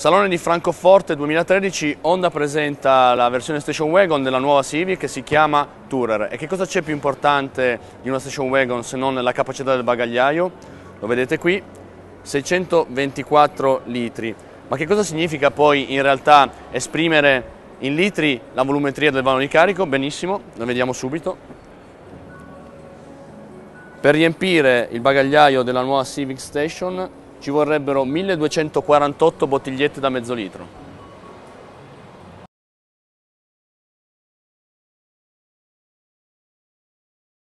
Salone di Francoforte 2013, Honda presenta la versione station wagon della nuova Civic che si chiama Tourer. E che cosa c'è più importante di una station wagon se non la capacità del bagagliaio? Lo vedete qui, 624 litri. Ma che cosa significa poi in realtà esprimere in litri la volumetria del vano di carico? Benissimo, lo vediamo subito. Per riempire il bagagliaio della nuova Civic Station ci vorrebbero 1248 bottigliette da mezzo litro.